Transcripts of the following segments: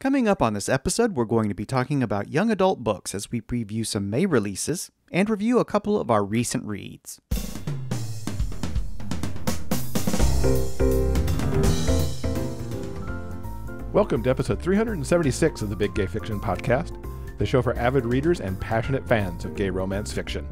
Coming up on this episode, we're going to be talking about young adult books as we preview some May releases and review a couple of our recent reads. Welcome to episode 376 of the Big Gay Fiction Podcast, the show for avid readers and passionate fans of gay romance fiction.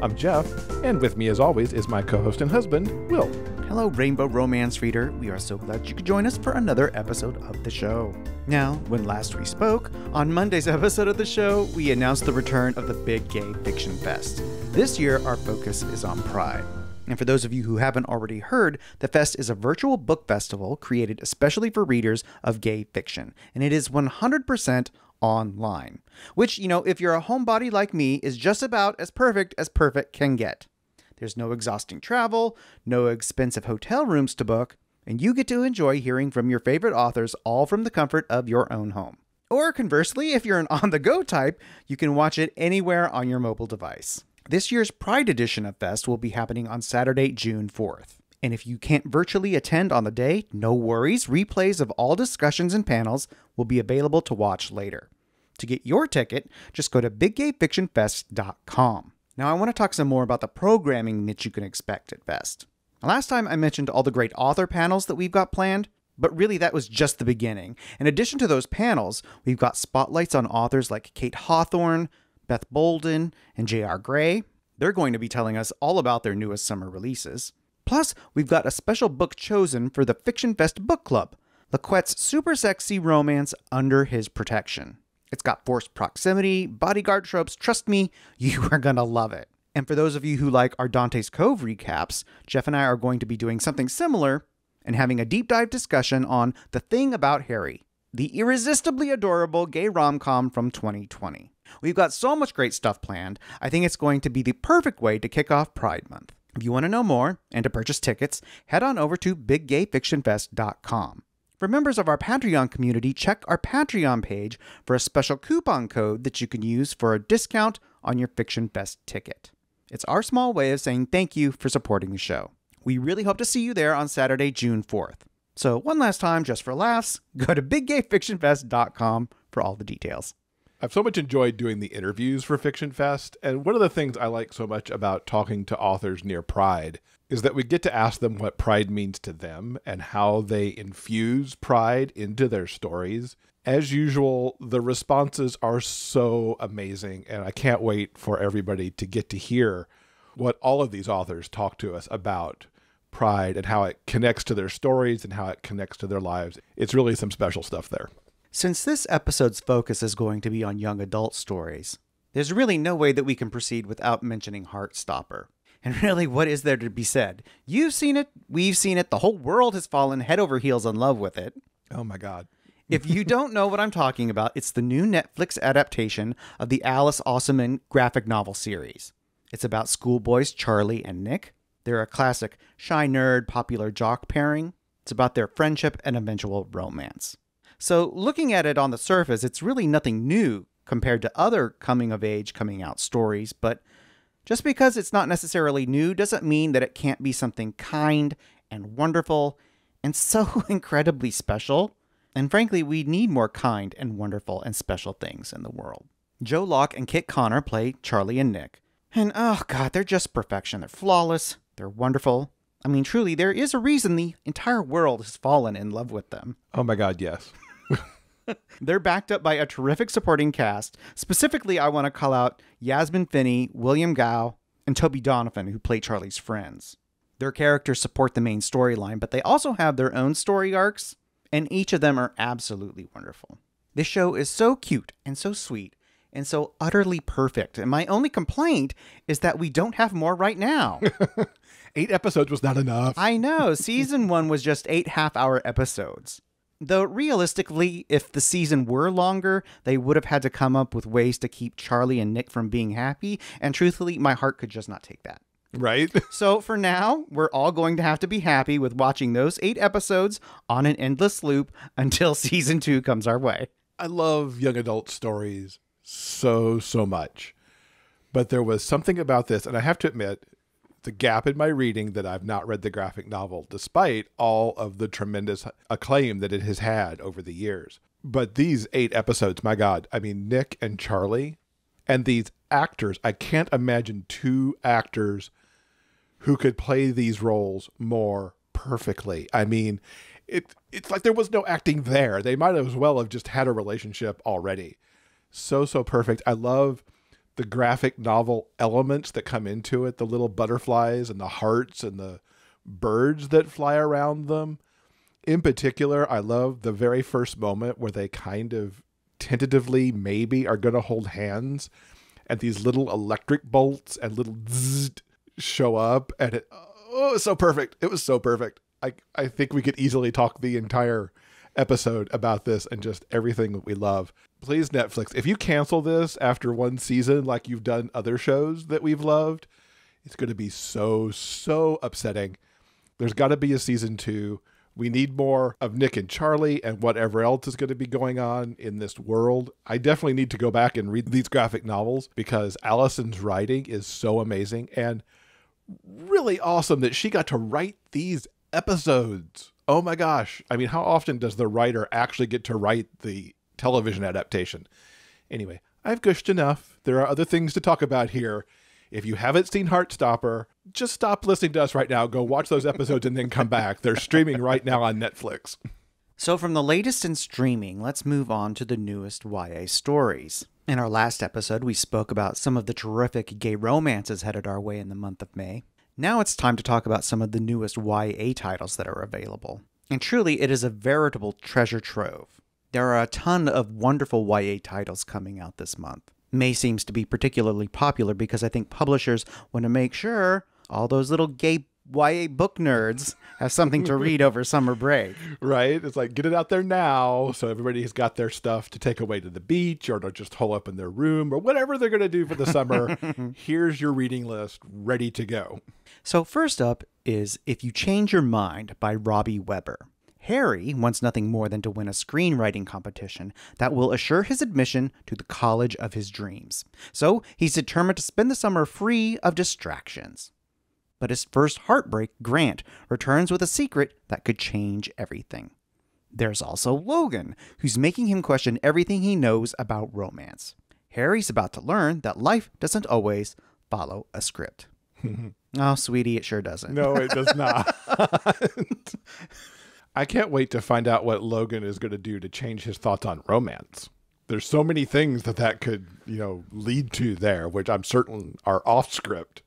I'm Jeff, and with me as always is my co-host and husband, Will. Hello, Rainbow Romance Reader. We are so glad you could join us for another episode of the show. Now, when last we spoke, on Monday's episode of the show, we announced the return of the Big Gay Fiction Fest. This year, our focus is on Pride. And for those of you who haven't already heard, the fest is a virtual book festival created especially for readers of gay fiction, and it is 100% online, which, you know, if you're a homebody like me, is just about as perfect can get. There's no exhausting travel, no expensive hotel rooms to book, and you get to enjoy hearing from your favorite authors all from the comfort of your own home. Or conversely, if you're an on-the-go type, you can watch it anywhere on your mobile device. This year's Pride edition of Fest will be happening on Saturday, June 4th. And if you can't virtually attend on the day, no worries. Replays of all discussions and panels will be available to watch later. To get your ticket, just go to biggayfictionfest.com. Now I want to talk some more about the programming that you can expect at Fest. Last time I mentioned all the great author panels that we've got planned, but really that was just the beginning. In addition to those panels, we've got spotlights on authors like Kate Hawthorne, Beth Bolden, and J.R. Gray. They're going to be telling us all about their newest summer releases. Plus, we've got a special book chosen for the Fiction Fest Book Club, Lequette's super sexy romance, Under His Protection. It's got forced proximity, bodyguard tropes. Trust me, you are going to love it. And for those of you who like our Dante's Cove recaps, Jeff and I are going to be doing something similar and having a deep dive discussion on The Thing About Harry, the irresistibly adorable gay rom-com from 2020. We've got so much great stuff planned, I think it's going to be the perfect way to kick off Pride Month. If you want to know more and to purchase tickets, head on over to biggayfictionfest.com. For members of our Patreon community, check our Patreon page for a special coupon code that you can use for a discount on your Fiction Fest ticket. It's our small way of saying thank you for supporting the show. We really hope to see you there on Saturday, June 4th. So one last time, just for laughs, go to biggayfictionfest.com for all the details. I've so much enjoyed doing the interviews for Fiction Fest, and one of the things I like so much about talking to authors near Pride is that we get to ask them what Pride means to them and how they infuse Pride into their stories. As usual, the responses are so amazing, and I can't wait for everybody to get to hear what all of these authors talk to us about Pride and how it connects to their stories and how it connects to their lives. It's really some special stuff there. Since this episode's focus is going to be on young adult stories, there's really no way that we can proceed without mentioning Heartstopper. And really, what is there to be said? You've seen it, we've seen it, the whole world has fallen head over heels in love with it. Oh my God. If you don't know what I'm talking about, it's the new Netflix adaptation of the Alice Oseman graphic novel series. It's about schoolboys Charlie and Nick. They're a classic shy nerd, popular jock pairing. It's about their friendship and eventual romance. So looking at it on the surface, it's really nothing new compared to other coming-of-age, coming-out stories, but just because it's not necessarily new doesn't mean that it can't be something kind and wonderful and so incredibly special. And frankly, we need more kind and wonderful and special things in the world. Joe Locke and Kit Connor play Charlie and Nick. And oh God, they're just perfection. They're flawless. They're wonderful. I mean, truly, there is a reason the entire world has fallen in love with them. Oh my God, yes. They're backed up by a terrific supporting cast. Specifically, I want to call out Yasmin Finney, William Gao, and Toby Donovan, who play Charlie's friends. Their characters support the main storyline, but they also have their own story arcs, and each of them are absolutely wonderful. This show is so cute and so sweet and so utterly perfect. And my only complaint is that we don't have more right now. 8 episodes was not enough. I know. Season 1 was just 8 half-hour episodes. Though realistically, if the season were longer, they would have had to come up with ways to keep Charlie and Nick from being happy. And truthfully, my heart could just not take that. Right? So for now, we're all going to have to be happy with watching those 8 episodes on an endless loop until season 2 comes our way. I love young adult stories so much. But there was something about this, and I have to admit, the gap in my reading that I've not read the graphic novel, despite all of the tremendous acclaim that it has had over the years. But these 8 episodes, my God, I mean, Nick and Charlie and these actors, I can't imagine 2 actors who could play these roles more perfectly. I mean, it's like there was no acting there. They might as well have just had a relationship already. So perfect. I love the graphic novel elements that come into it, the little butterflies and the hearts and the birds that fly around them. In particular, I love the very first moment where they kind of tentatively maybe are going to hold hands and these little electric bolts and little zzz show up, and it, oh, it was so perfect. It was so perfect. I think we could easily talk the entire episode about this and just everything that we love. Please, Netflix, if you cancel this after 1 season like you've done other shows that we've loved, it's going to be so upsetting. There's got to be a season 2. We need more of Nick and Charlie and whatever else is going to be going on in this world. I definitely need to go back and read these graphic novels because Allison's writing is so amazing and really awesome that she got to write these episodes. Oh my gosh. I mean, how often does the writer actually get to write the television adaptation? Anyway, I've gushed enough. There are other things to talk about here. If you haven't seen Heartstopper, just stop listening to us right now. Go watch those episodes and then come back. They're streaming right now on Netflix. So from the latest in streaming, let's move on to the newest YA stories. In our last episode, we spoke about some of the terrific gay romances headed our way in the month of May. Now it's time to talk about some of the newest YA titles that are available. And truly, it is a veritable treasure trove. There are a ton of wonderful YA titles coming out this month. May seems to be particularly popular because I think publishers want to make sure all those little gay YA book nerds have something to read over summer break. Right? It's like, get it out there now so everybody's got their stuff to take away to the beach or to just hole up in their room or whatever they're going to do for the summer. Here's your reading list ready to go. So first up is If You Change Your Mind by Robby Webber. Harry wants nothing more than to win a screenwriting competition that will assure his admission to the college of his dreams. So he's determined to spend the summer free of distractions. But his first heartbreak, Grant, returns with a secret that could change everything. There's also Logan, who's making him question everything he knows about romance. Harry's about to learn that life doesn't always follow a script. Oh, sweetie, it sure doesn't. No, it does not. I can't wait to find out what Logan is going to do to change his thoughts on romance. There's so many things that could, lead to there, which I'm certain are off script.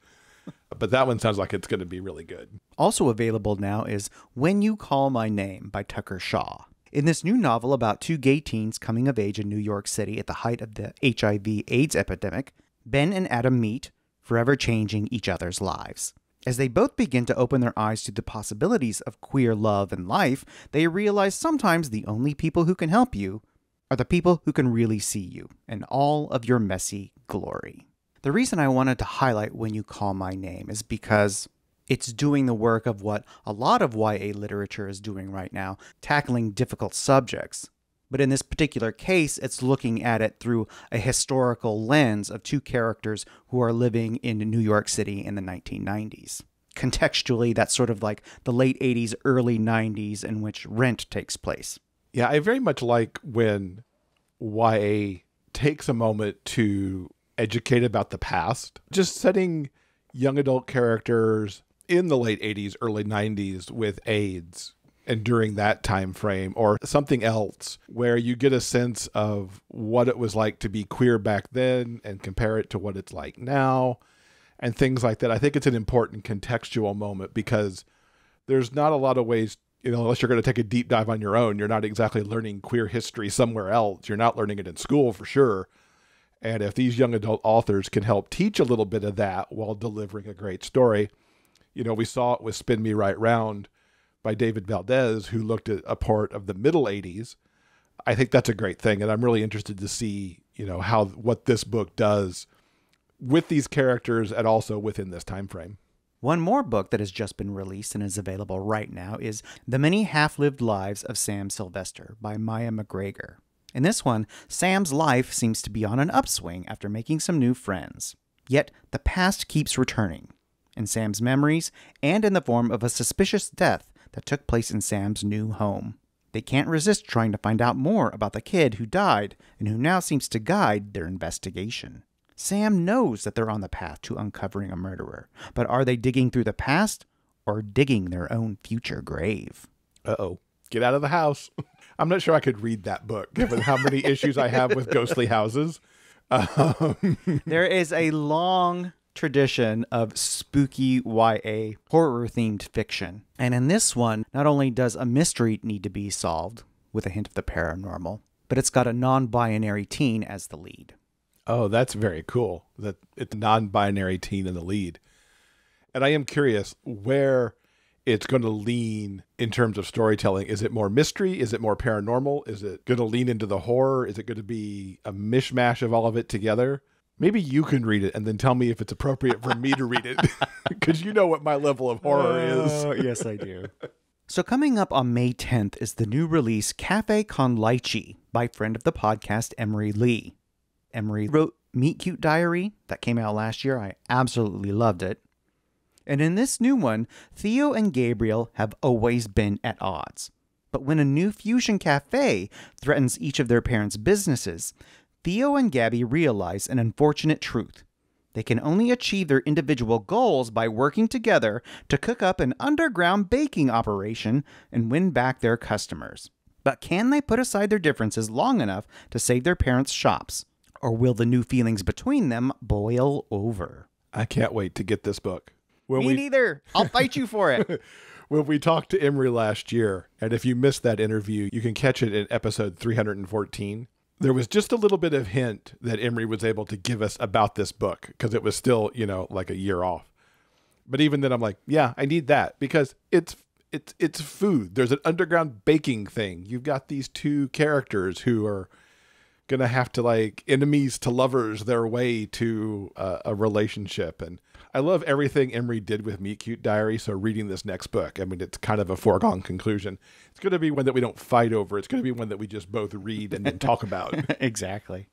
But that one sounds like it's going to be really good. Also available now is When You Call My Name by Tucker Shaw. In this new novel about 2 gay teens coming of age in New York City at the height of the HIV/AIDS epidemic, Ben and Adam meet, forever changing each other's lives. As they both begin to open their eyes to the possibilities of queer love and life, they realize sometimes the only people who can help you are the people who can really see you in all of your messy glory. The reason I wanted to highlight When You Call My Name is because it's doing the work of what a lot of YA literature is doing right now, tackling difficult subjects. But in this particular case, it's looking at it through a historical lens of 2 characters who are living in New York City in the 1990s. Contextually, that's sort of like the late 80s, early 90s in which Rent takes place. Yeah, I very much like when YA takes a moment to educate about the past, just setting young adult characters in the late 80s, early 90s with AIDS. And during that time frame or something else where you get a sense of what it was like to be queer back then and compare it to what it's like now and things like that. I think it's an important contextual moment because there's not a lot of ways, unless you're going to take a deep dive on your own, you're not exactly learning queer history somewhere else. You're not learning it in school for sure. And if these young adult authors can help teach a little bit of that while delivering a great story, we saw it with Spin Me Right Round by David Valdez, who looked at a part of the middle 80s. I think that's a great thing. And I'm really interested to see, what this book does with these characters and also within this time frame. One more book that has just been released and is available right now is The Many Half-Lived Lives of Sam Sylvester by Maya McGregor. In this one, Sam's life seems to be on an upswing after making some new friends. Yet the past keeps returning in Sam's memories and in the form of a suspicious death that took place in Sam's new home. They can't resist trying to find out more about the kid who died and who now seems to guide their investigation. Sam knows that they're on the path to uncovering a murderer, but are they digging through the past or digging their own future grave? Uh-oh. Get out of the house. I'm not sure I could read that book, given how many issues I have with ghostly houses. There is a long tradition of spooky YA horror-themed fiction. And in this one, not only does a mystery need to be solved with a hint of the paranormal, but it's got a non-binary teen as the lead. Oh, that's very cool that it's a non-binary teen in the lead. And I am curious where it's going to lean in terms of storytelling. Is it more mystery? Is it more paranormal? Is it going to lean into the horror? Is it going to be a mishmash of all of it together? Maybe you can read it and then tell me if it's appropriate for me to read it, because you know what my level of horror is. Yes, I do. So coming up on May 10th is the new release Cafe Con Lychee by friend of the podcast, Emery Lee. Emery wrote Meet Cute Diary that came out last year. I absolutely loved it. And in this new one, Theo and Gabriel have always been at odds. But when a new fusion cafe threatens each of their parents' businesses, Theo and Gabby realize an unfortunate truth. They can only achieve their individual goals by working together to cook up an underground baking operation and win back their customers. But can they put aside their differences long enough to save their parents' shops? Or will the new feelings between them boil over? I can't wait to get this book. Me neither. I'll fight you for it. When we talked to Emery last year, and if you missed that interview, you can catch it in episode 314. There was just a little bit of hint that Emery was able to give us about this book because it was still, you know, like a year off. But even then, I'm like, yeah, I need that because it's food. There's an underground baking thing. You've got these two characters who are going to have to, like, enemies to lovers their way to a relationship. And I love everything Emery did with Meet Cute Diary, so reading this next book, I mean, it's kind of a foregone conclusion. It's going to be one that we don't fight over. It's going to be one that we just both read and then talk about. Exactly.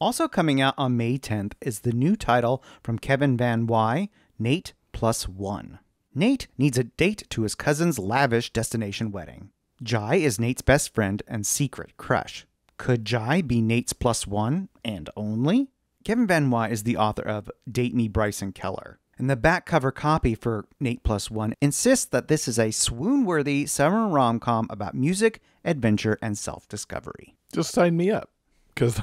Also coming out on May 10th is the new title from Kevin Van Whye, Nate Plus One. Nate needs a date to his cousin's lavish destination wedding. Jai is Nate's best friend and secret crush. Could Jai be Nate's plus one and only? Kevin Van Whye is the author of Date Me, Bryson Keller. And the back cover copy for Nate Plus One insists that this is a swoon-worthy summer rom-com about music, adventure, and self-discovery. Just sign me up, because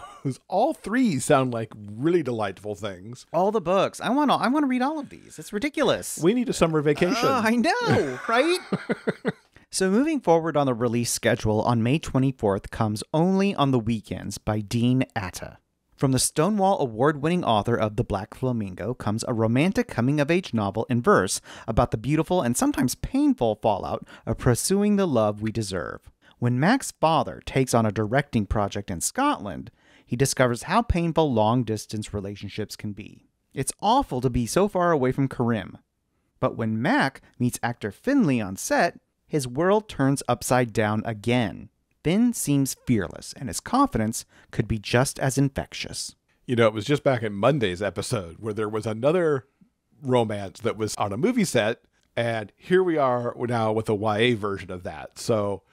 all three sound like really delightful things. All the books. I want to read all of these. It's ridiculous. We need a summer vacation. I know, right? So moving forward on the release schedule, on May 24th comes Only on the Weekends by Dean Atta. From the Stonewall award-winning author of The Black Flamingo comes a romantic coming-of-age novel in verse about the beautiful and sometimes painful fallout of pursuing the love we deserve. When Mac's father takes on a directing project in Scotland, he discovers how painful long-distance relationships can be. It's awful to be so far away from Karim. But when Mac meets actor Finley on set, his world turns upside down again. Finn seems fearless, and his confidence could be just as infectious. You know, it was just back in Monday's episode where there was another romance that was on a movie set, and here we are now with a YA version of that. So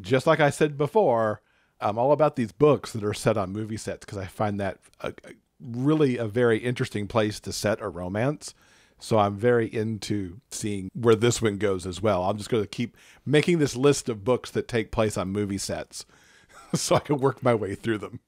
just like I said before, I'm all about these books that are set on movie sets because I find that really a very interesting place to set a romance. So I'm very into seeing where this one goes as well. I'm just going to keep making this list of books that take place on movie sets so I can work my way through them.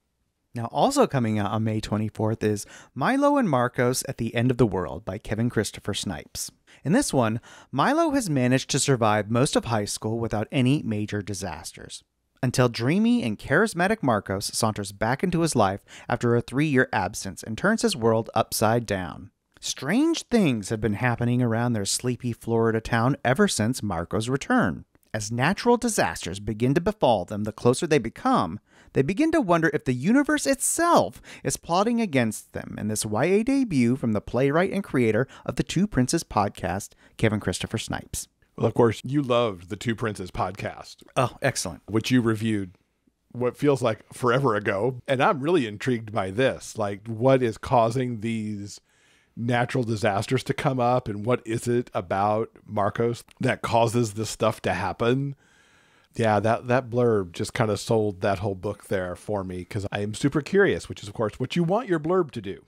Now also coming out on May 24th is Milo and Marcos at the End of the World by Kevin Christopher Snipes. In this one, Milo has managed to survive most of high school without any major disasters, until dreamy and charismatic Marcos saunters back into his life after a 3-year absence and turns his world upside down. Strange things have been happening around their sleepy Florida town ever since Marco's return. As natural disasters begin to befall them the closer they become, they begin to wonder if the universe itself is plotting against them in this YA debut from the playwright and creator of the Two Princes podcast, Kevin Christopher Snipes. Well, of course, you loved the Two Princes podcast. Oh, excellent. Which you reviewed what feels like forever ago. And I'm really intrigued by this. Like, what is causing these natural disasters to come up, and what is it about Marcos that causes this stuff to happen? Yeah, that blurb just kind of sold that whole book there for me, because I am super curious, which is, of course, what you want your blurb to do.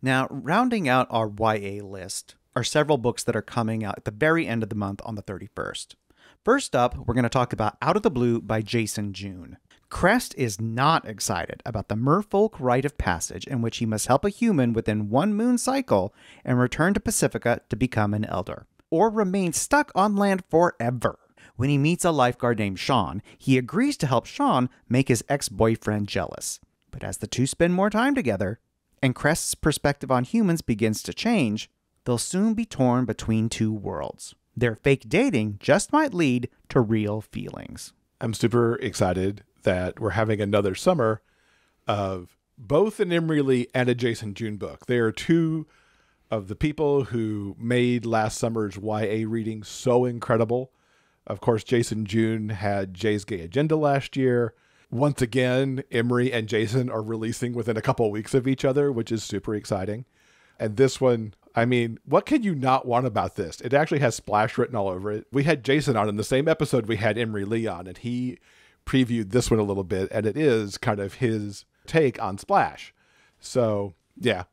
Now, rounding out our YA list are several books that are coming out at the very end of the month on the 31st. First up, we're going to talk about Out of the Blue by Jason June. Crest is not excited about the merfolk rite of passage in which he must help a human within one moon cycle and return to Pacifica to become an elder, or remain stuck on land forever. When he meets a lifeguard named Sean, he agrees to help Sean make his ex-boyfriend jealous. But as the two spend more time together, and Crest's perspective on humans begins to change, they'll soon be torn between two worlds. Their fake dating just might lead to real feelings. I'm super excited that we're having another summer of both an Emery Lee and a Jason June book. They are two of the people who made last summer's YA reading so incredible. Of course, Jason June had Jay's Gay Agenda last year. Once again, Emery and Jason are releasing within a couple of weeks of each other, which is super exciting. And this one, I mean, what can you not want about this? It actually has Splash written all over it. We had Jason on in the same episode we had Emery Lee on, and he previewed this one a little bit, and it is kind of his take on Splash. So, yeah,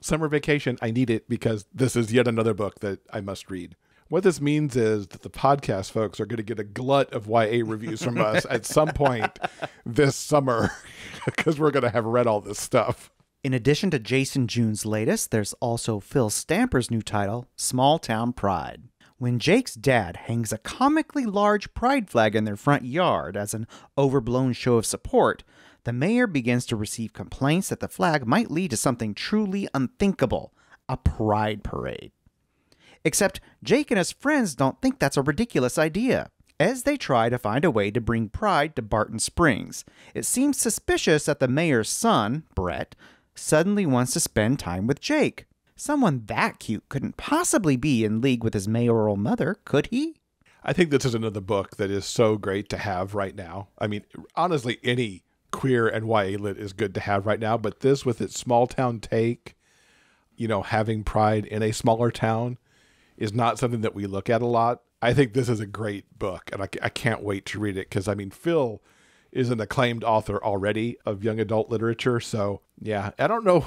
summer vacation, I need it, because this is yet another book that I must read. What this means is that the podcast folks are going to get a glut of YA reviews from us at some point this summer, because we're going to have read all this stuff. In addition to Jason June's latest, there's also Phil Stamper's new title, Small Town Pride. When Jake's dad hangs a comically large pride flag in their front yard as an overblown show of support, the mayor begins to receive complaints that the flag might lead to something truly unthinkable, a pride parade. Except Jake and his friends don't think that's a ridiculous idea. As they try to find a way to bring pride to Barton Springs, it seems suspicious that the mayor's son, Brett, suddenly wants to spend time with Jake. Someone that cute couldn't possibly be in league with his mayoral mother, could he? I think this is another book that is so great to have right now. I mean, honestly, any queer and YA lit is good to have right now, but this with its small town take, you know, having pride in a smaller town is not something that we look at a lot. I think this is a great book, and I can't wait to read it, because, I mean, Phil is an acclaimed author already of young adult literature. So yeah, I don't know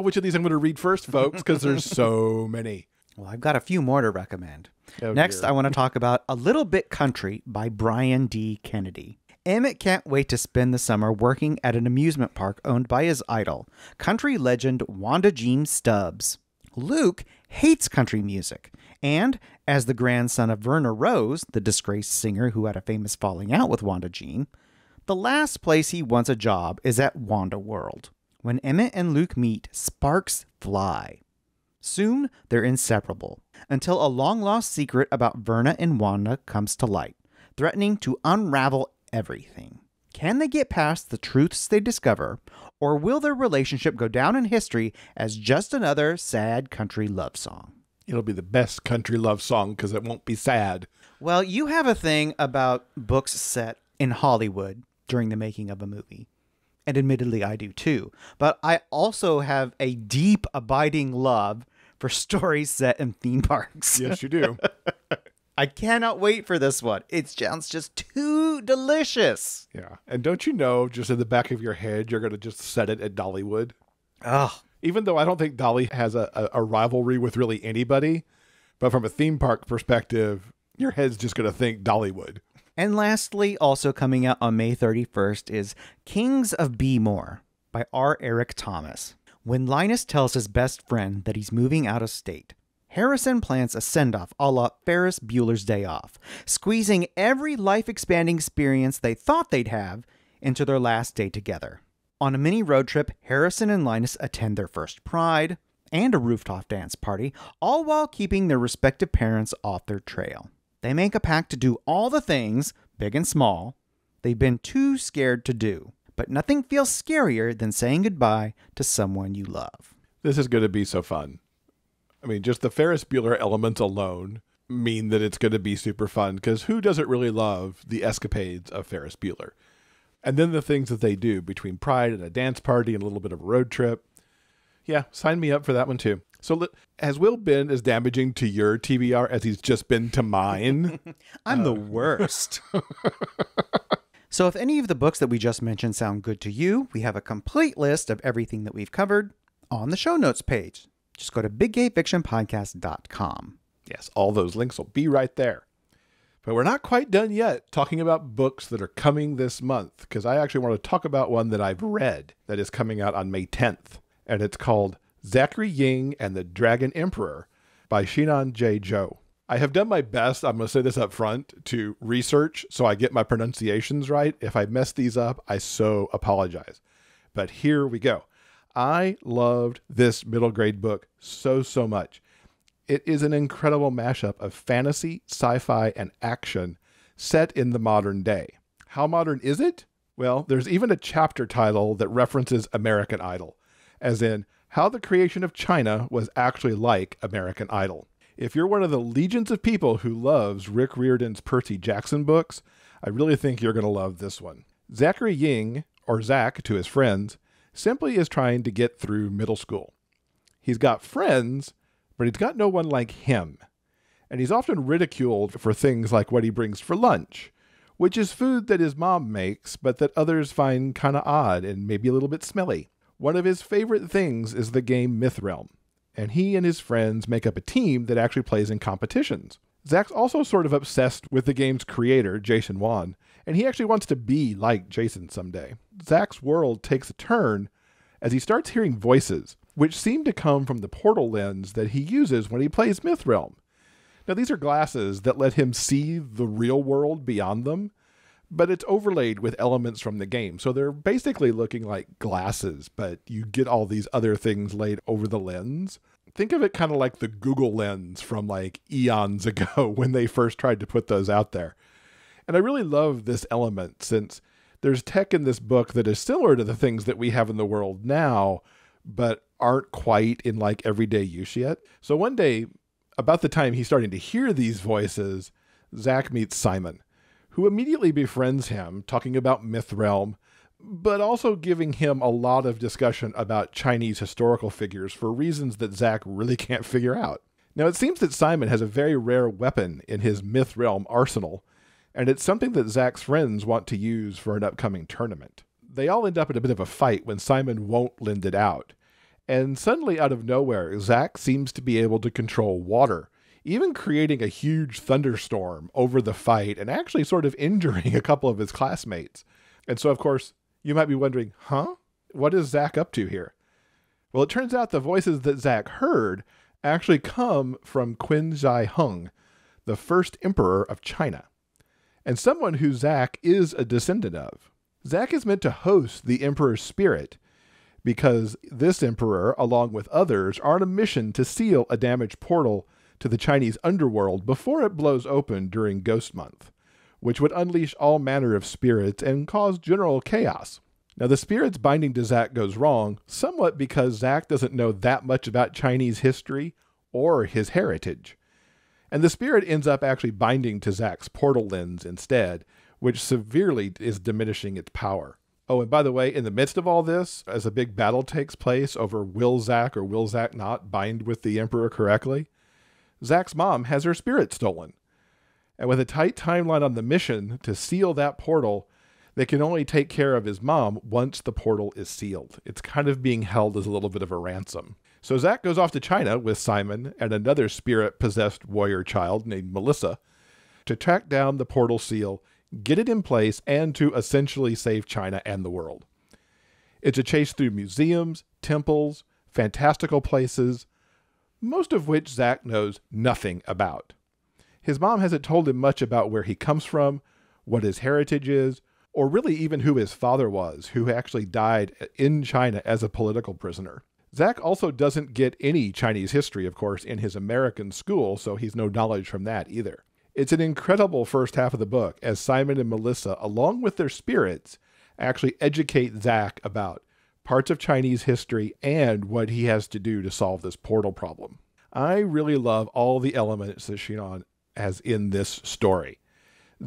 which of these I'm going to read first, folks, because there's so many. Well, I've got a few more to recommend. Oh, next, dear. I want to talk about A Little Bit Country by Brian D. Kennedy. Emmett can't wait to spend the summer working at an amusement park owned by his idol, country legend Wanda Jean Stubbs. Luke hates country music, and as the grandson of Verna Rose, the disgraced singer who had a famous falling out with Wanda Jean, the last place he wants a job is at Wanda World. When Emmett and Luke meet, sparks fly. Soon, they're inseparable, until a long-lost secret about Verna and Wanda comes to light, threatening to unravel everything. Can they get past the truths they discover, or will their relationship go down in history as just another sad country love song? It'll be the best country love song, because it won't be sad. Well, you have a thing about books set in Hollywood during the making of a movie. And admittedly, I do too. But I also have a deep, abiding love for stories set in theme parks. Yes, you do. I cannot wait for this one. It sounds just too delicious. Yeah. And don't you know, just in the back of your head, you're going to just set it at Dollywood? Oh. Even though I don't think Dolly has a rivalry with really anybody, but from a theme park perspective, your head's just going to think Dollywood. And lastly, also coming out on May 31st is Kings of Beemore by R. Eric Thomas. When Linus tells his best friend that he's moving out of state, Harrison plans a send-off a la Ferris Bueller's Day Off, squeezing every life-expanding experience they thought they'd have into their last day together. On a mini road trip, Harrison and Linus attend their first pride and a rooftop dance party, all while keeping their respective parents off their trail. They make a pact to do all the things, big and small, they've been too scared to do. But nothing feels scarier than saying goodbye to someone you love. This is going to be so fun. I mean, just the Ferris Bueller elements alone mean that it's going to be super fun, because who doesn't really love the escapades of Ferris Bueller? And then the things that they do between pride and a dance party and a little bit of a road trip. Yeah, sign me up for that one too. So has Will been as damaging to your TBR as he's just been to mine? I'm the worst. So if any of the books that we just mentioned sound good to you, we have a complete list of everything that we've covered on the show notes page. Just go to biggayfictionpodcast.com. Yes, all those links will be right there. But we're not quite done yet talking about books that are coming this month, because I actually want to talk about one that I've read that is coming out on May 10th, and it's called Zachary Ying and the Dragon Emperor by Shinan J. Zhou. I have done my best, I'm going to say this up front, to research so I get my pronunciations right. If I mess these up, I so apologize. But here we go. I loved this middle grade book so, so much. It is an incredible mashup of fantasy, sci-fi, and action set in the modern day. How modern is it? Well, there's even a chapter title that references American Idol, as in how the creation of China was actually like American Idol. If you're one of the legions of people who loves Rick Riordan's Percy Jackson books, I really think you're going to love this one. Zachary Ying, or Zach to his friends, simply is trying to get through middle school. He's got friends, but he's got no one like him. And he's often ridiculed for things like what he brings for lunch, which is food that his mom makes, but that others find kind of odd and maybe a little bit smelly. One of his favorite things is the game Mythrealm, and he and his friends make up a team that actually plays in competitions. Zach's also sort of obsessed with the game's creator, Jason Wan, and he actually wants to be like Jason someday. Zach's world takes a turn as he starts hearing voices, which seem to come from the portal lens that he uses when he plays Mythrealm. Now, these are glasses that let him see the real world beyond them, but it's overlaid with elements from the game. So they're basically looking like glasses, but you get all these other things laid over the lens. Think of it kind of like the Google lens from like eons ago when they first tried to put those out there. And I really love this element, since there's tech in this book that is similar to the things that we have in the world now, but aren't quite in like everyday use yet. So one day, about the time he's starting to hear these voices, Zach meets Simon, who immediately befriends him, talking about Mythrealm, but also giving him a lot of discussion about Chinese historical figures for reasons that Zach really can't figure out. Now, it seems that Simon has a very rare weapon in his Mythrealm arsenal, and it's something that Zach's friends want to use for an upcoming tournament. They all end up in a bit of a fight when Simon won't lend it out. And suddenly, out of nowhere, Zach seems to be able to control water, even creating a huge thunderstorm over the fight and actually sort of injuring a couple of his classmates. And so, of course, you might be wondering, huh? What is Zach up to here? Well, it turns out the voices that Zach heard actually come from Qin Zai Hung, the first emperor of China, and someone who Zach is a descendant of. Zach is meant to host the emperor's spirit, because this emperor, along with others, are on a mission to seal a damaged portal to the Chinese underworld before it blows open during Ghost Month, which would unleash all manner of spirits and cause general chaos. Now, the spirit's binding to Zach goes wrong, somewhat because Zach doesn't know that much about Chinese history or his heritage. And the spirit ends up actually binding to Zach's portal lens instead, which severely is diminishing its power. Oh, and by the way, in the midst of all this, as a big battle takes place over will Zach or will Zach not bind with the emperor correctly, Zach's mom has her spirit stolen. And with a tight timeline on the mission to seal that portal, they can only take care of his mom once the portal is sealed. It's kind of being held as a little bit of a ransom. So Zach goes off to China with Simon and another spirit-possessed warrior child named Melissa to track down the portal seal, get it in place, and to essentially save China and the world. It's a chase through museums, temples, fantastical places, most of which Zach knows nothing about. His mom hasn't told him much about where he comes from, what his heritage is, or really even who his father was, who actually died in China as a political prisoner. Zach also doesn't get any Chinese history, of course, in his American school, so he's no knowledge from that either. It's an incredible first half of the book as Simon and Melissa, along with their spirits, actually educate Zach about parts of Chinese history and what he has to do to solve this portal problem. I really love all the elements that Shinan has in this story.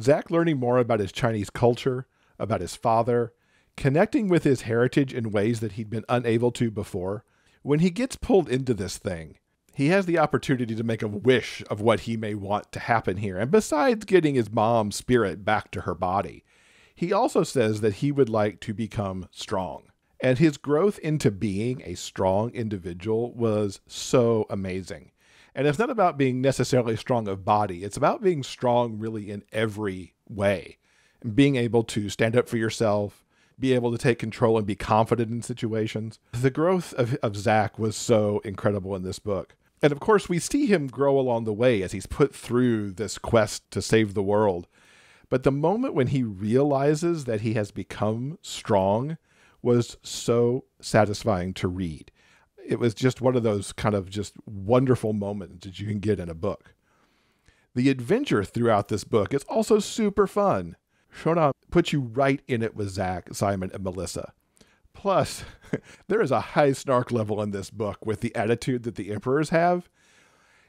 Zach learning more about his Chinese culture, about his father, connecting with his heritage in ways that he'd been unable to before. When he gets pulled into this thing, He has the opportunity to make a wish of what he may want to happen here. And besides getting his mom's spirit back to her body, he also says that he would like to become strong. And his growth into being a strong individual was so amazing. And it's not about being necessarily strong of body. It's about being strong really in every way. And being able to stand up for yourself, be able to take control and be confident in situations. The growth of Zach was so incredible in this book. And of course, we see him grow along the way as he's put through this quest to save the world. But the moment when he realizes that he has become strong was so satisfying to read. It was just one of those kind of just wonderful moments that you can get in a book. The adventure throughout this book is also super fun. Shonan puts you right in it with Zach, Simon, and Melissa. Plus, there is a high snark level in this book with the attitude that the emperors have.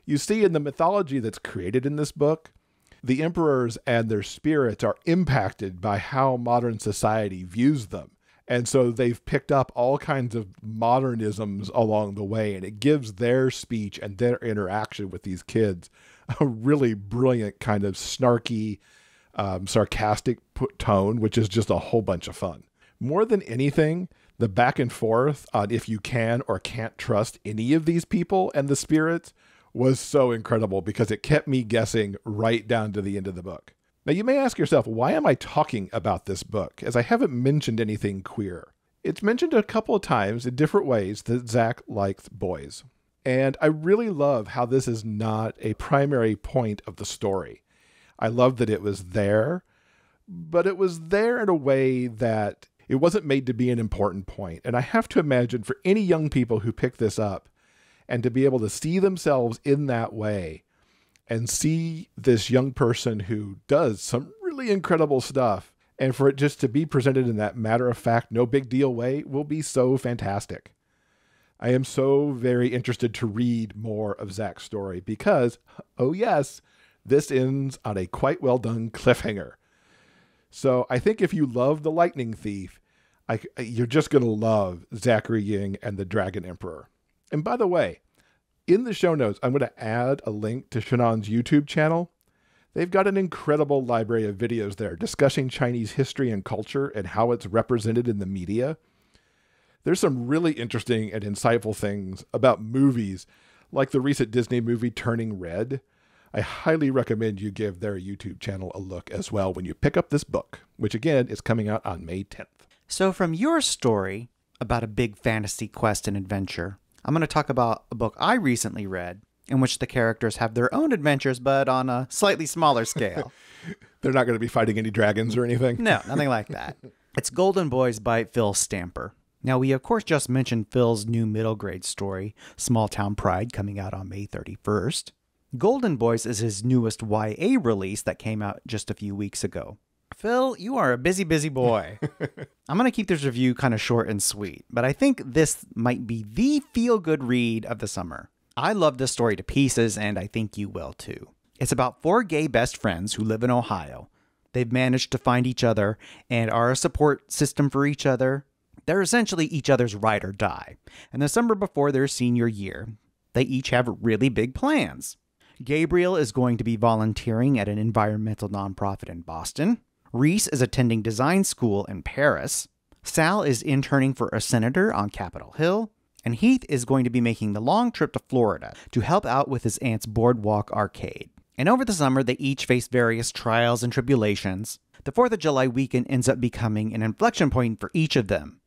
You see, in the mythology that's created in this book, the emperors and their spirits are impacted by how modern society views them. And so they've picked up all kinds of modernisms along the way, and it gives their speech and their interaction with these kids a really brilliant kind of snarky, sarcastic tone, which is just a whole bunch of fun. More than anything, the back and forth on if you can or can't trust any of these people and the spirits was so incredible because it kept me guessing right down to the end of the book. Now, you may ask yourself, why am I talking about this book, as I haven't mentioned anything queer? It's mentioned a couple of times in different ways that Zach likes boys. And I really love how this is not a primary point of the story. I love that it was there, but it was there in a way that it wasn't made to be an important point. And I have to imagine for any young people who pick this up and to be able to see themselves in that way and see this young person who does some really incredible stuff, and for it just to be presented in that matter-of-fact, no big deal way will be so fantastic. I am so very interested to read more of Zach's story because, oh yes, this ends on a quite well-done cliffhanger. So I think if you love The Lightning Thief, you're just going to love Zachary Ying and the Dragon Emperor. And by the way, in the show notes, I'm going to add a link to Shannon's YouTube channel. They've got an incredible library of videos there discussing Chinese history and culture and how it's represented in the media. There's some really interesting and insightful things about movies, like the recent Disney movie Turning Red. I highly recommend you give their YouTube channel a look as well when you pick up this book, which again is coming out on May 10th. So from your story about a big fantasy quest and adventure, I'm going to talk about a book I recently read in which the characters have their own adventures, but on a slightly smaller scale. They're not going to be fighting any dragons or anything? No, nothing like that. It's Golden Boys by Phil Stamper. Now, we, of course, just mentioned Phil's new middle grade story, Small Town Pride, coming out on May 31st. Golden Boys is his newest YA release that came out just a few weeks ago. Phil, you are a busy, busy boy. I'm going to keep this review kind of short and sweet, but I think this might be the feel-good read of the summer. I love this story to pieces, and I think you will too. It's about four gay best friends who live in Ohio. They've managed to find each other and are a support system for each other. They're essentially each other's ride or die. And the summer before their senior year, they each have really big plans. Gabriel is going to be volunteering at an environmental nonprofit in Boston. Reese is attending design school in Paris. Sal is interning for a senator on Capitol Hill. And Heath is going to be making the long trip to Florida to help out with his aunt's boardwalk arcade. And over the summer, they each face various trials and tribulations. The 4th of July weekend ends up becoming an inflection point for each of them.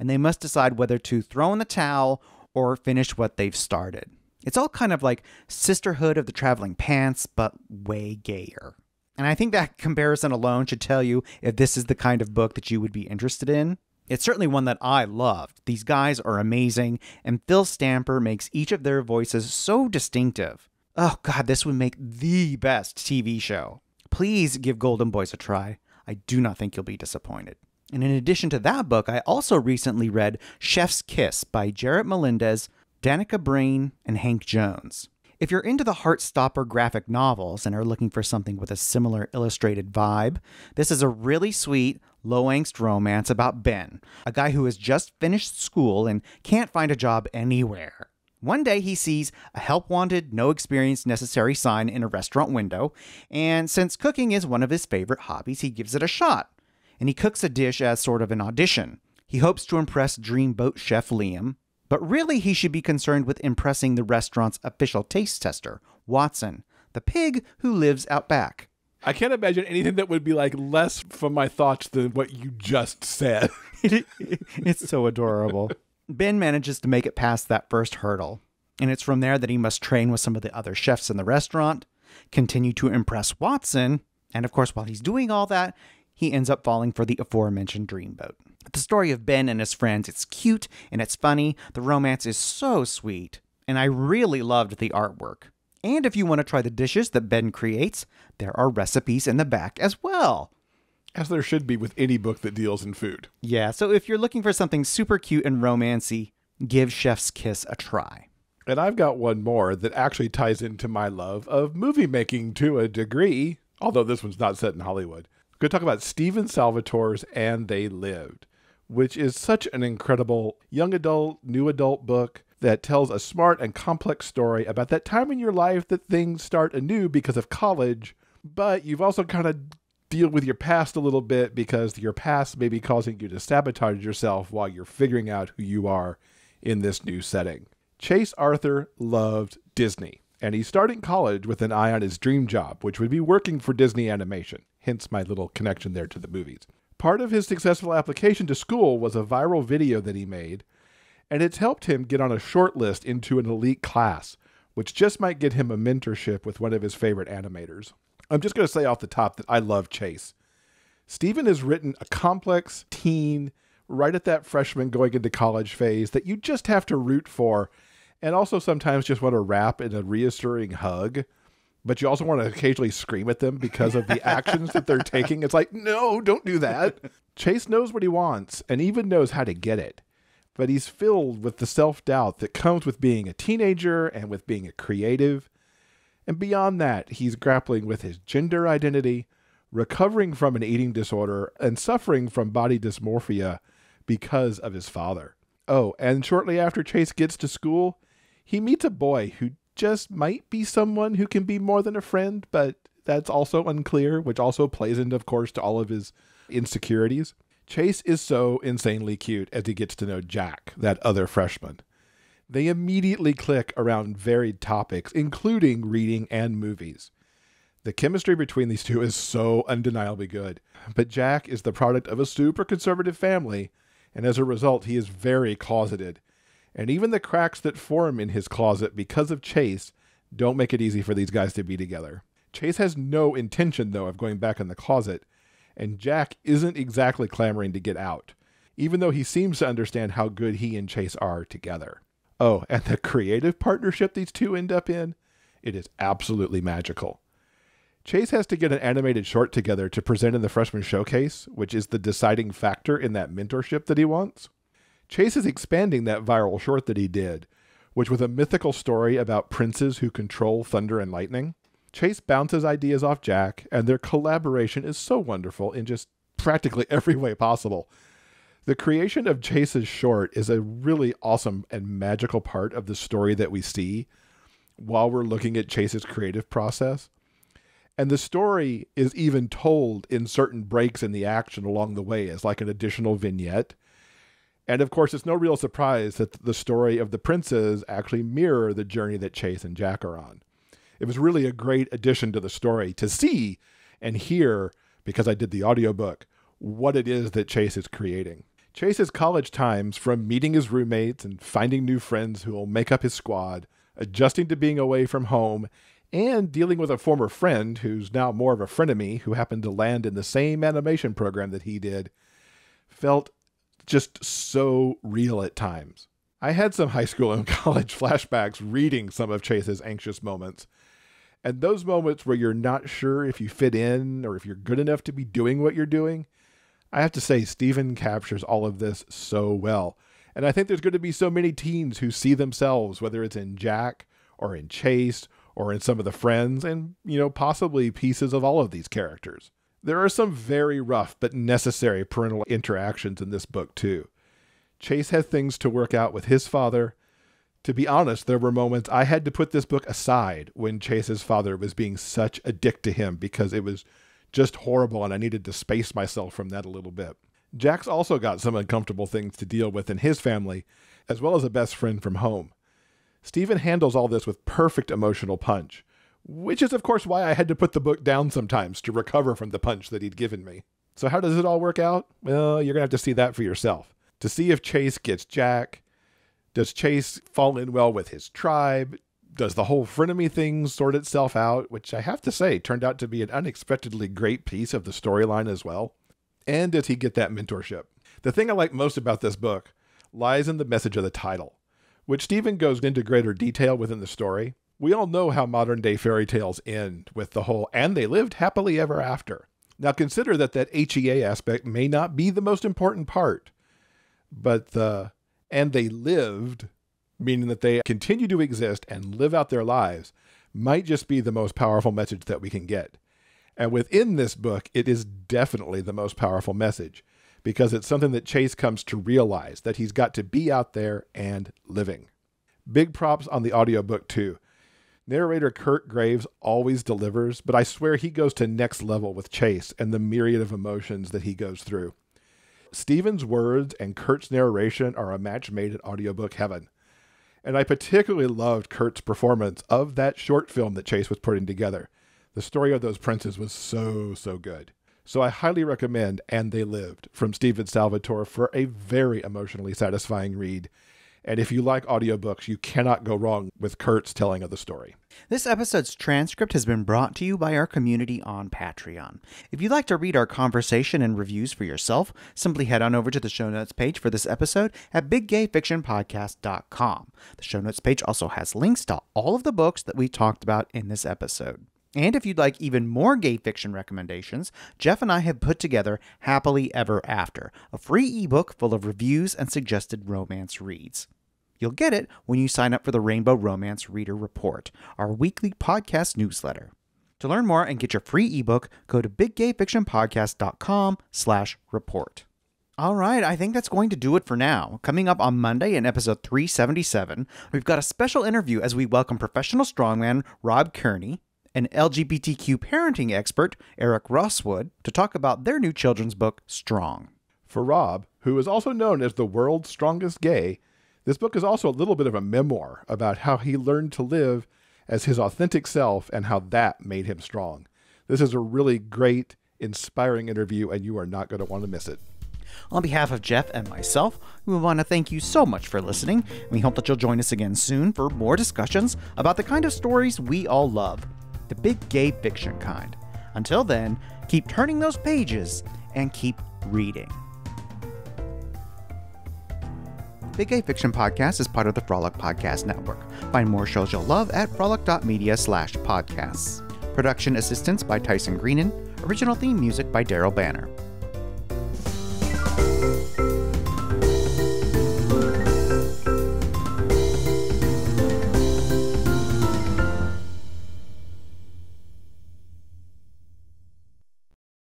And they must decide whether to throw in the towel or finish what they've started. It's all kind of like Sisterhood of the Traveling Pants, but way gayer. And I think that comparison alone should tell you if this is the kind of book that you would be interested in. It's certainly one that I loved. These guys are amazing, and Phil Stamper makes each of their voices so distinctive. Oh God, this would make the best TV show. Please give Golden Boys a try. I do not think you'll be disappointed. And in addition to that book, I also recently read Chef's Kiss by Jarrett Melendez, Danica Brain, and Hank Jones. If you're into the Heartstopper graphic novels and are looking for something with a similar illustrated vibe, this is a really sweet, low-angst romance about Ben, a guy who has just finished school and can't find a job anywhere. One day he sees a help wanted, no experience necessary sign in a restaurant window, and since cooking is one of his favorite hobbies, he gives it a shot, and he cooks a dish as sort of an audition. He hopes to impress dreamboat chef Liam, but really he should be concerned with impressing the restaurant's official taste tester, Watson, the pig who lives out back. I can't imagine anything that would be like less from my thoughts than what you just said. It's so adorable. Ben manages to make it past that first hurdle, and it's from there that he must train with some of the other chefs in the restaurant, continue to impress Watson, and of course, while he's doing all that, he ends up falling for the aforementioned dreamboat. The story of Ben and his friends, it's cute and it's funny. The romance is so sweet, and I really loved the artwork. And if you want to try the dishes that Ben creates, there are recipes in the back as well. As there should be with any book that deals in food. Yeah, so if you're looking for something super cute and romancy, give Chef's Kiss a try. And I've got one more that actually ties into my love of movie making to a degree, although this one's not set in Hollywood. I'm going to talk about Stephen Salvatore's And They Lived, which is such an incredible young adult, new adult book that tells a smart and complex story about that time in your life that things start anew because of college, but you've also kind of deal with your past a little bit because your past may be causing you to sabotage yourself while you're figuring out who you are in this new setting. Chase Arthur loved Disney, and he's starting college with an eye on his dream job, which would be working for Disney Animation, hence my little connection there to the movies. Part of his successful application to school was a viral video that he made, and it's helped him get on a shortlist into an elite class, which just might get him a mentorship with one of his favorite animators. I'm just going to say off the top that I love Chase. Stephen has written a complex teen right at that freshman going into college phase that you just have to root for, and also sometimes just want to wrap in a reassuring hug, but you also want to occasionally scream at them because of the actions that they're taking. It's like, no, don't do that. Chase knows what he wants and even knows how to get it, but he's filled with the self-doubt that comes with being a teenager and with being a creative. And beyond that, he's grappling with his gender identity, recovering from an eating disorder, and suffering from body dysmorphia because of his father. Oh, and shortly after Chase gets to school, he meets a boy who just might be someone who can be more than a friend, but that's also unclear, which also plays into, of course, to all of his insecurities. Chase is so insanely cute as he gets to know Jack, that other freshman. They immediately click around varied topics, including reading and movies. The chemistry between these two is so undeniably good, but Jack is the product of a super conservative family, and as a result, he is very closeted. And even the cracks that form in his closet because of Chase don't make it easy for these guys to be together. Chase has no intention, though, of going back in the closet, and Jack isn't exactly clamoring to get out, even though he seems to understand how good he and Chase are together. Oh, and the creative partnership these two end up in, it is absolutely magical. Chase has to get an animated short together to present in the freshman showcase, which is the deciding factor in that mentorship that he wants. Chase is expanding that viral short that he did, which was a mythical story about princes who control thunder and lightning. Chase bounces ideas off Jack, and their collaboration is so wonderful in just practically every way possible. The creation of Chase's short is a really awesome and magical part of the story that we see while we're looking at Chase's creative process. And the story is even told in certain breaks in the action along the way as like an additional vignette. And of course, it's no real surprise that the story of the princes actually mirror the journey that Chase and Jack are on. It was really a great addition to the story to see and hear, because I did the audiobook, what it is that Chase is creating. Chase's college times, from meeting his roommates and finding new friends who will make up his squad, adjusting to being away from home, and dealing with a former friend who's now more of a frenemy who happened to land in the same animation program that he did, felt just so real at times. I had some high school and college flashbacks reading some of Chase's anxious moments. And those moments where you're not sure if you fit in or if you're good enough to be doing what you're doing, I have to say, Stephen captures all of this so well. And I think there's going to be so many teens who see themselves, whether it's in Jack or in Chase or in some of the friends and, you know, possibly pieces of all of these characters. There are some very rough but necessary parental interactions in this book, too. Chase had things to work out with his father, To be honest, there were moments I had to put this book aside when Chase's father was being such a dick to him, because it was just horrible and I needed to space myself from that a little bit. Jack's also got some uncomfortable things to deal with in his family, as well as a best friend from home. Stephen handles all this with perfect emotional punch, which is of course why I had to put the book down sometimes to recover from the punch that he'd given me. So how does it all work out? Well, you're gonna have to see that for yourself. To see if Chase gets Jack, does Chase fall in well with his tribe? Does the whole frenemy thing sort itself out, which I have to say turned out to be an unexpectedly great piece of the storyline as well. And does he get that mentorship? The thing I like most about this book lies in the message of the title, which Stephen goes into greater detail within the story. We all know how modern-day fairy tales end with the whole "and they lived happily ever after." Now consider that that HEA aspect may not be the most important part, but the "and they lived," meaning that they continue to exist and live out their lives, might just be the most powerful message that we can get. And within this book, it is definitely the most powerful message, because it's something that Chase comes to realize, that he's got to be out there and living. Big props on the audiobook too. Narrator Kurt Graves always delivers, but I swear he goes to next level with Chase and the myriad of emotions that he goes through. Stephen's words and Kurt's narration are a match made in audiobook heaven. And I particularly loved Kurt's performance of that short film that Chase was putting together. The story of those princes was so good. So I highly recommend And They Lived from Stephen Salvatore for a very emotionally satisfying read. And if you like audiobooks, you cannot go wrong with Kurt's telling of the story. This episode's transcript has been brought to you by our community on Patreon. If you'd like to read our conversation and reviews for yourself, simply head on over to the show notes page for this episode at biggayfictionpodcast.com. The show notes page also has links to all of the books that we talked about in this episode. And if you'd like even more gay fiction recommendations, Jeff and I have put together Happily Ever After, a free ebook full of reviews and suggested romance reads. You'll get it when you sign up for the Rainbow Romance Reader Report, our weekly podcast newsletter. To learn more and get your free ebook, go to biggayfictionpodcast.com/report. All right, I think that's going to do it for now. Coming up on Monday in episode 377, we've got a special interview as we welcome professional strongman Rob Kearney and LGBTQ parenting expert Eric Rosswood to talk about their new children's book, Strong. For Rob, who is also known as the world's strongest gay, this book is also a little bit of a memoir about how he learned to live as his authentic self and how that made him strong. This is a really great, inspiring interview, and you are not going to want to miss it. On behalf of Jeff and myself, we want to thank you so much for listening. We hope that you'll join us again soon for more discussions about the kind of stories we all love. The big gay fiction kind. Until then, keep turning those pages and keep reading. Big Gay Fiction Podcast is part of the Frolic Podcast Network. Find more shows you'll love at frolic.media/podcasts. Production assistance by Tyson Greenan. Original theme music by Daryl Banner.